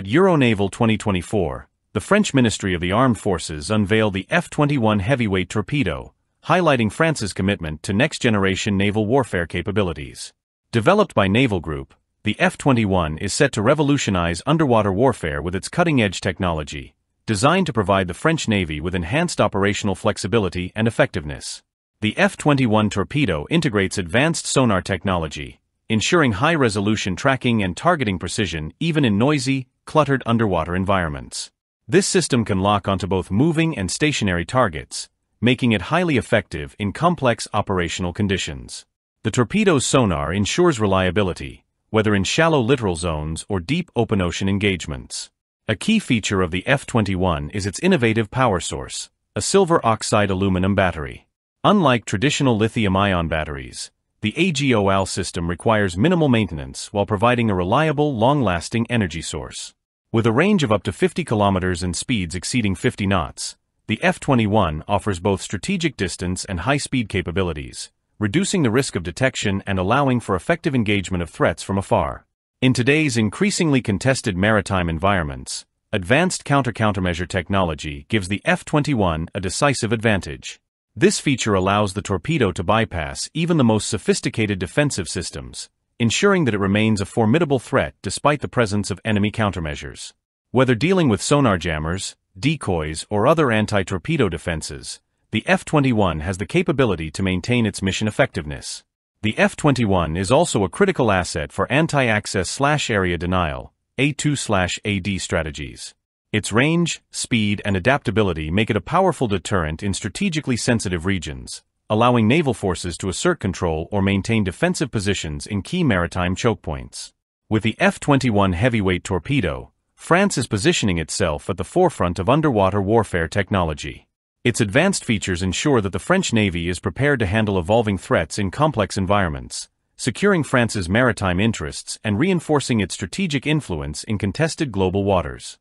At Euronaval 2024, the French Ministry of the Armed Forces unveiled the F-21 heavyweight torpedo, highlighting France's commitment to next-generation naval warfare capabilities. Developed by Naval Group, the F-21 is set to revolutionize underwater warfare with its cutting-edge technology, designed to provide the French Navy with enhanced operational flexibility and effectiveness. The F-21 torpedo integrates advanced sonar technology, ensuring high-resolution tracking and targeting precision even in noisy, cluttered underwater environments. This system can lock onto both moving and stationary targets, making it highly effective in complex operational conditions. The torpedo's sonar ensures reliability, whether in shallow littoral zones or deep open-ocean engagements. A key feature of the F-21 is its innovative power source, a silver oxide aluminum battery. Unlike traditional lithium-ion batteries, the AGOL system requires minimal maintenance while providing a reliable, long-lasting energy source. With a range of up to 50 kilometers and speeds exceeding 50 knots, the F-21 offers both strategic distance and high-speed capabilities, reducing the risk of detection and allowing for effective engagement of threats from afar. In today's increasingly contested maritime environments, advanced countermeasure technology gives the F-21 a decisive advantage. This feature allows the torpedo to bypass even the most sophisticated defensive systems, ensuring that it remains a formidable threat despite the presence of enemy countermeasures. Whether dealing with sonar jammers, decoys, or other anti-torpedo defenses, the F-21 has the capability to maintain its mission effectiveness. The F-21 is also a critical asset for Anti-Access/Area Denial (A2/AD) strategies. Its range, speed, and adaptability make it a powerful deterrent in strategically sensitive regions, allowing naval forces to assert control or maintain defensive positions in key maritime chokepoints. With the F-21 heavyweight torpedo, France is positioning itself at the forefront of underwater warfare technology. Its advanced features ensure that the French Navy is prepared to handle evolving threats in complex environments, securing France's maritime interests and reinforcing its strategic influence in contested global waters.